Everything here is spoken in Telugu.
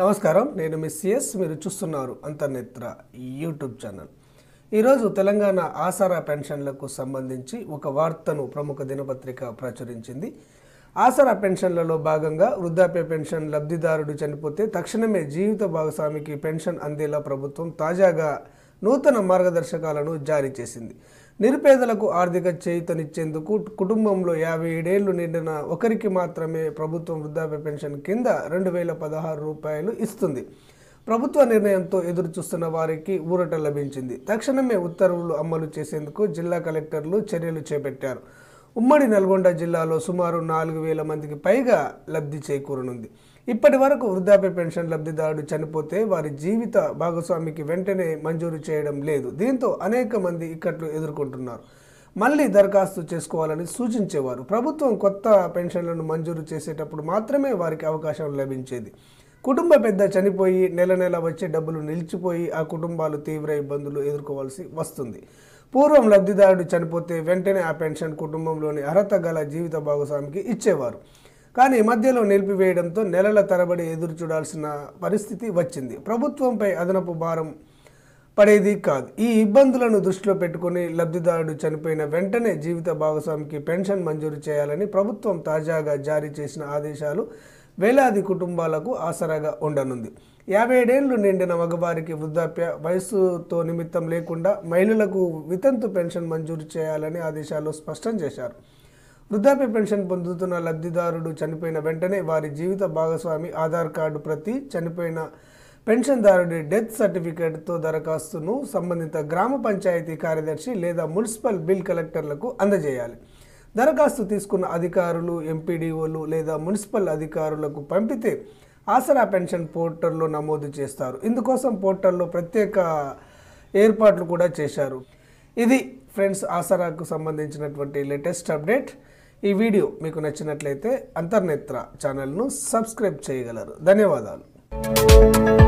నమస్కారం నేను మిస్ ఎస్ మీరు చూస్తున్నారు అంతర్నేత్ర యూట్యూబ్ ఛానల్ ఈ రోజు తెలంగాణ ఆసరా పెన్షన్లకు సంబంధించి ఒక వార్తను ప్రముఖ దినపత్రిక ప్రచురించింది ఆసరా పెన్షన్లలో భాగంగా వృద్ధాప్య పెన్షన్ లబ్ధిదారుడు చనిపోతే తక్షణమే జీవిత భాగస్వామికి పెన్షన్ అందేలా ప్రభుత్వం తాజాగా నూతన మార్గదర్శకాలను జారీ చేసింది నిరుపేదలకు ఆర్థిక చేయూతనిచ్చేందుకు కుటుంబంలో 57 ఏళ్లు నిండిన ఒకరికి మాత్రమే ప్రభుత్వం వృద్ధాప్య పెన్షన్ కింద 2016 రూపాయలు ఇస్తుంది ప్రభుత్వ నిర్ణయంతో ఎదురు చూస్తున్న వారికి ఊరట లభించింది తక్షణమే ఉత్తర్వులు అమలు చేసేందుకు జిల్లా కలెక్టర్లు చర్యలు చేపట్టారు ఉమ్మడి నల్గొండ జిల్లాలో సుమారు 4000 మందికి పైగా లబ్ధి చేకూరనుంది ఇప్పటివరకు వృద్ధాప్య పెన్షన్ లబ్ధిదారుడు చనిపోతే వారి జీవిత భాగస్వామికి వెంటనే మంజూరు చేయడం లేదు దీంతో అనేక మంది ఇక్కట్లు ఎదుర్కొంటున్నారు మళ్ళీ దరఖాస్తు చేసుకోవాలని సూచించేవారు ప్రభుత్వం కొత్త పెన్షన్లను మంజూరు చేసేటప్పుడు మాత్రమే వారికి అవకాశం లభించేది కుటుంబ పెద్ద చనిపోయి నెల వచ్చే డబ్బులు నిలిచిపోయి ఆ కుటుంబాలు తీవ్ర ఇబ్బందులు ఎదుర్కోవాల్సి వస్తుంది పూర్వం లబ్ధిదారుడు చనిపోతే వెంటనే ఆ పెన్షన్ కుటుంబంలోని అర్హత గల జీవిత భాగస్వామికి ఇచ్చేవారు కానీ మధ్యలో నిలిపివేయడంతో నెలల తరబడి ఎదురు చూడాల్సిన పరిస్థితి వచ్చింది ప్రభుత్వంపై అదనపు భారం పడేది కాదు ఈ ఇబ్బందులను దృష్టిలో పెట్టుకొని లబ్ధిదారుడు చనిపోయిన వెంటనే జీవిత భాగస్వామికి పెన్షన్ మంజూరు చేయాలని ప్రభుత్వం తాజాగా జారీ చేసిన ఆదేశాలు వేలాది కుటుంబాలకు ఆసరాగా ఉండనుంది 57 ఏళ్లు నిండిన మగవారికి వృద్ధాప్య వయసుతో నిమిత్తం లేకుండా మహిళలకు వితంతు పెన్షన్ మంజూరు చేయాలని ఆదేశాల్లో స్పష్టం చేశారు వృద్ధాప్య పెన్షన్ పొందుతున్న లబ్ధిదారుడు చనిపోయిన వెంటనే వారి జీవిత భాగస్వామి ఆధార్ కార్డు ప్రతి చనిపోయిన పెన్షన్దారుడి డెత్ సర్టిఫికేట్తో దరఖాస్తును సంబంధిత గ్రామ పంచాయతీ కార్యదర్శి లేదా మున్సిపల్ బిల్ కలెక్టర్లకు అందజేయాలి దరఖాస్తు తీసుకున్న అధికారులు ఎంపీడీఓలు లేదా మున్సిపల్ అధికారులకు పంపితే ఆసరా పెన్షన్ పోర్టల్లో నమోదు చేస్తారు ఇందుకోసం పోర్టల్లో ప్రత్యేక ఏర్పాట్లు కూడా చేశారు ఇది ఫ్రెండ్స్ ఆసరాకు సంబంధించినటువంటి లేటెస్ట్ అప్డేట్ ఈ వీడియో మీకు నచ్చినట్లయితే అంతర్నేత్ర ఛానల్ను సబ్స్క్రైబ్ చేయగలరు ధన్యవాదాలు